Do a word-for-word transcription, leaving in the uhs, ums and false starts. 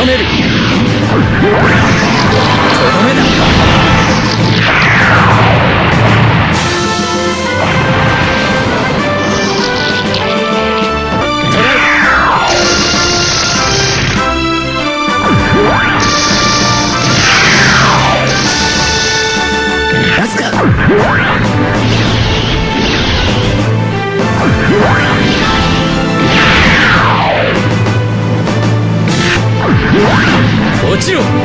とめる。とどめだ。落ちろ。